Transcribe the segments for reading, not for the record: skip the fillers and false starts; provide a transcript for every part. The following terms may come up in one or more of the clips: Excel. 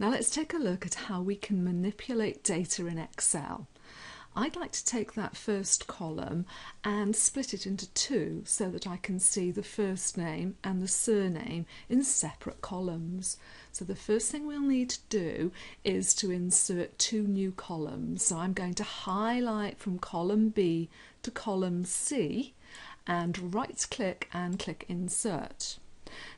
Now let's take a look at how we can manipulate data in Excel. I'd like to take that first column and split it into two so that I can see the first name and the surname in separate columns. So the first thing we'll need to do is to insert two new columns. So I'm going to highlight from column B to column C and right click and click insert.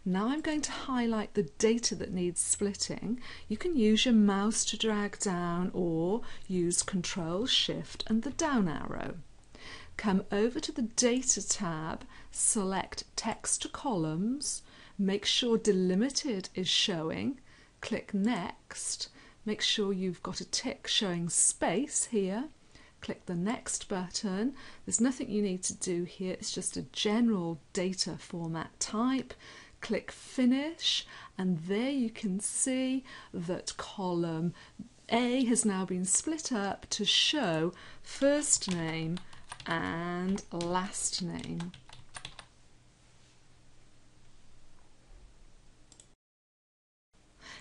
Now I'm going to highlight the data that needs splitting. You can use your mouse to drag down or use Ctrl, Shift and the down arrow. Come over to the Data tab, select Text to Columns, make sure Delimited is showing, click Next, make sure you've got a tick showing space here. Click the Next button. There's nothing you need to do here, it's just a general data format type. Click Finish, and there you can see that column A has now been split up to show first name and last name.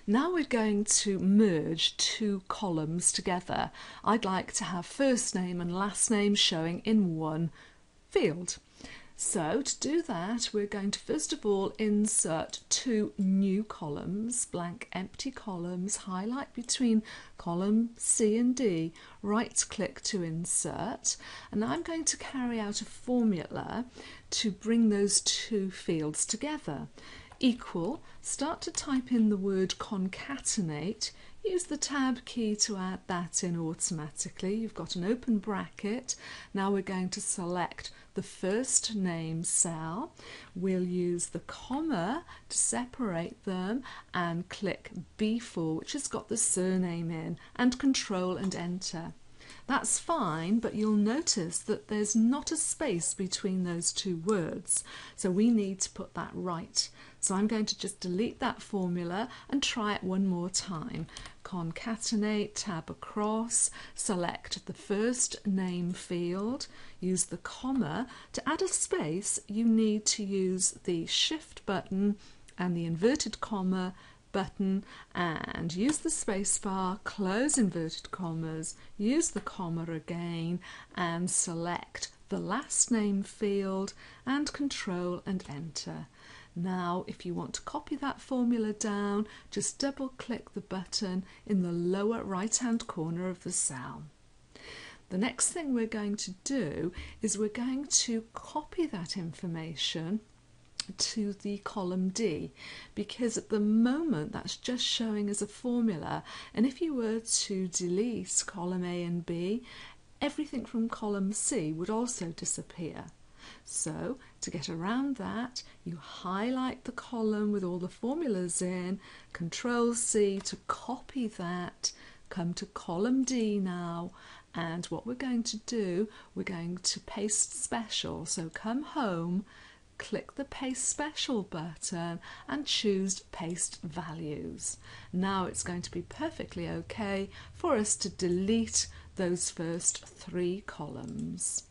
Now we're going to merge two columns together. I'd like to have first name and last name showing in one field. So to do that, we're going to first of all insert two new columns, blank empty columns, highlight between column C and D, right click to insert, and I'm going to carry out a formula to bring those two fields together. Equal, start to type in the word concatenate, use the tab key to add that in automatically. You've got an open bracket. Now we're going to select the first name cell. We'll use the comma to separate them and click B4, which has got the surname in, and Control and Enter. That's fine, but you'll notice that there's not a space between those two words, so we need to put that right. So I'm going to just delete that formula and try it one more time. Concatenate, tab across, select the first name field, use the comma. To add a space, you need to use the Shift button and the inverted comma button and use the spacebar, close inverted commas, use the comma again and select the last name field and Control and Enter. Now, if you want to copy that formula down, just double click the button in the lower right hand corner of the cell. The next thing we're going to do is we're going to copy that information to the column D, because at the moment that's just showing as a formula, and if you were to delete column A and B, everything from column C would also disappear. So to get around that, you highlight the column with all the formulas in, Control C to copy that, come to column D now, and what we're going to do, we're going to paste special. So come home, click the Paste Special button and choose Paste Values. Now it's going to be perfectly okay for us to delete those first three columns.